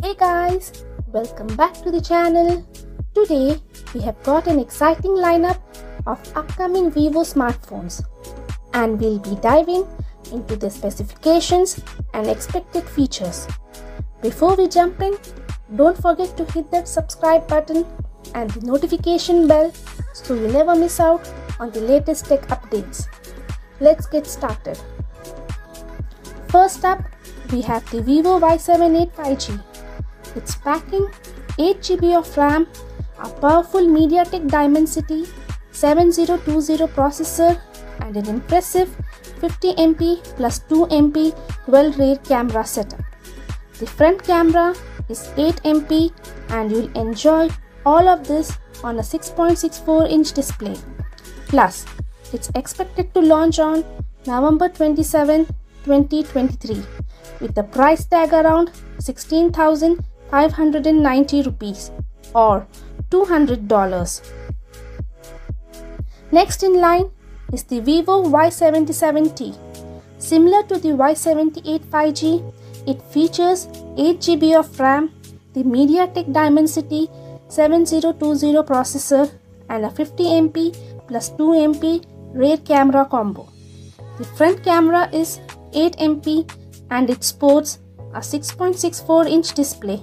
Hey guys, welcome back to the channel. Today we have got an exciting lineup of upcoming Vivo smartphones and we'll be diving into the specifications and expected features. Before we jump in, don't forget to hit that subscribe button and the notification bell so you never miss out on the latest tech updates. Let's get started. First up, we have the Vivo Y78 5G. It's packing 8GB of RAM, a powerful MediaTek Dimensity 7020 processor and an impressive 50MP plus 2MP dual-rear camera setup. The front camera is 8MP and you'll enjoy all of this on a 6.64-inch display. Plus, it's expected to launch on November 27, 2023 with a price tag around 16,590 rupees or $200. Next in line is the Vivo Y77T. Similar to the Y78 5G, it features 8GB of RAM, the MediaTek Dimensity 7020 processor and a 50MP plus 2MP rear camera combo. The front camera is 8MP and it sports a 6.64-inch display.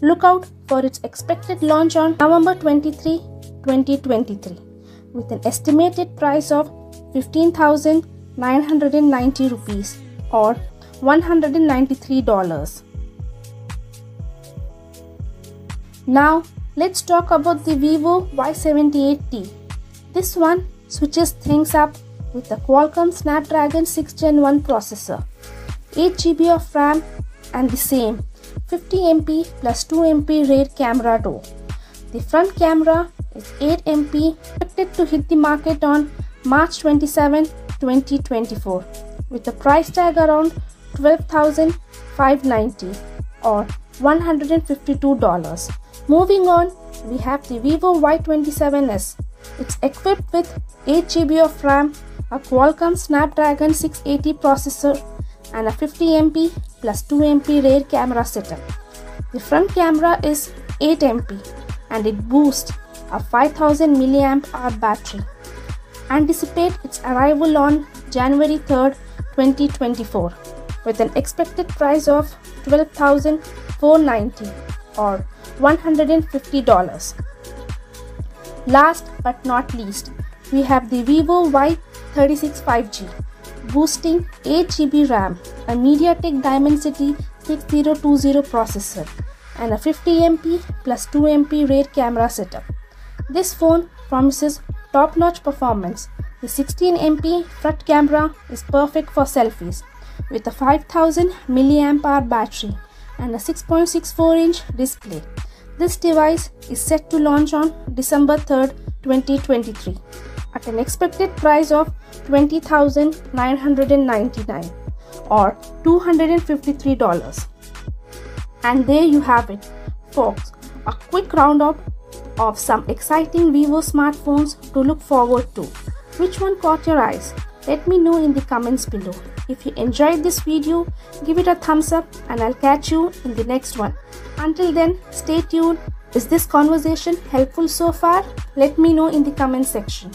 Look out for its expected launch on November 23, 2023 with an estimated price of 15,990 rupees or $193. Now let's talk about the Vivo Y78T. This one switches things up with the Qualcomm Snapdragon 6 Gen 1 processor, 8GB of RAM and the same 50MP plus 2MP rear camera though. The front camera is 8MP, expected to hit the market on March 27, 2024 with a price tag around 12,590 or $152. Moving on, we have the Vivo Y27s. It's equipped with 8GB of RAM, a Qualcomm Snapdragon 680 processor and a 50MP plus 2MP rear camera setup. The front camera is 8MP and it boasts a 5000mAh battery. Anticipate its arrival on January 3rd, 2024 with an expected price of 12,490 or $150. Last but not least, we have the Vivo Y36 5G. Boosting 8GB RAM, a MediaTek Dimensity 6020 processor and a 50MP plus 2MP rear camera setup. This phone promises top-notch performance. The 16MP front camera is perfect for selfies with a 5000mAh battery and a 6.64-inch display. This device is set to launch on December 3rd, 2023. At an expected price of 20,999 or $253. And there you have it, folks, a quick roundup of some exciting Vivo smartphones to look forward to. Which one caught your eyes? Let me know in the comments below. If you enjoyed this video, give it a thumbs up and I'll catch you in the next one. Until then, stay tuned. Is this conversation helpful so far? Let me know in the comment section.